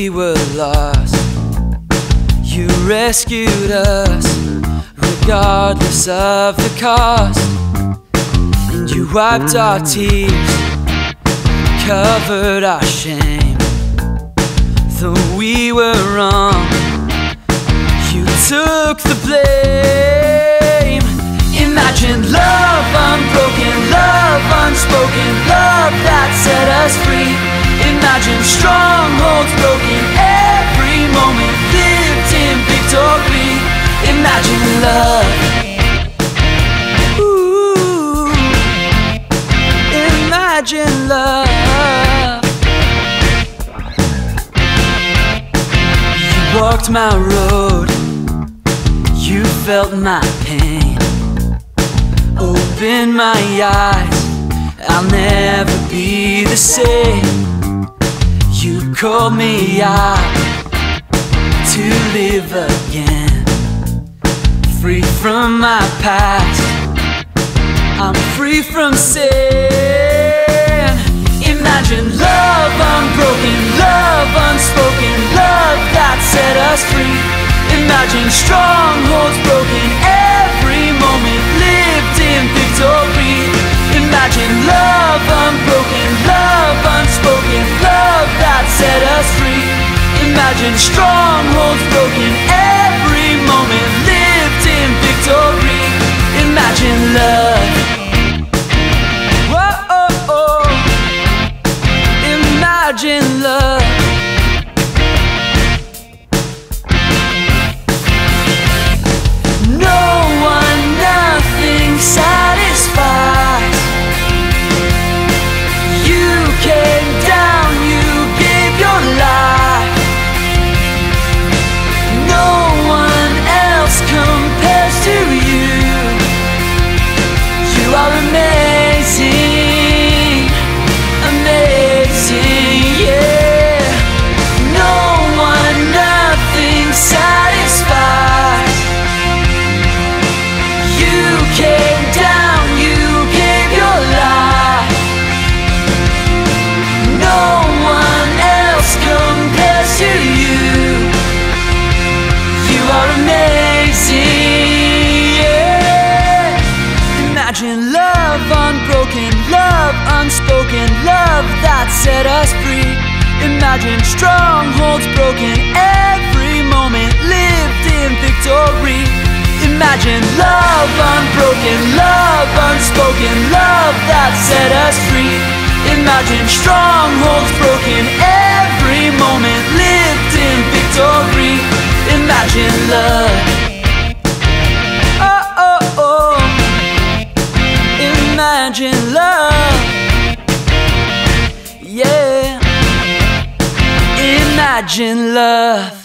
we were lost, you rescued us, regardless of the cost. And you wiped our tears, covered our shame. Though we were wrong, you took the blame. Imagine love, unbroken love, unspoken love that set us free. Imagine strongholds broken every moment, lived in victory. Imagine love. Ooh, imagine love. You walked my road, you felt my pain. Open my eyes, I'll never be the same. You called me out to live again, free from my past, I'm free from sin. Imagine love, unbroken love, unspoken love that set us free. Imagine strongholds broken every moment, lived in victory. Imagine love, unbroken love, unspoken love that set us free. Imagine strongholds broken every moment, lived in victory. Imagine love. Whoa, oh, oh. Imagine love. No one, nothing satisfies. Imagine love, unbroken love, unspoken love that set us free. Imagine strongholds broken every moment, lived in victory. Imagine love, unspoken love that set us free. Imagine strongholds broken every moment, lived in victory. Imagine love. Imagine love, yeah, imagine love.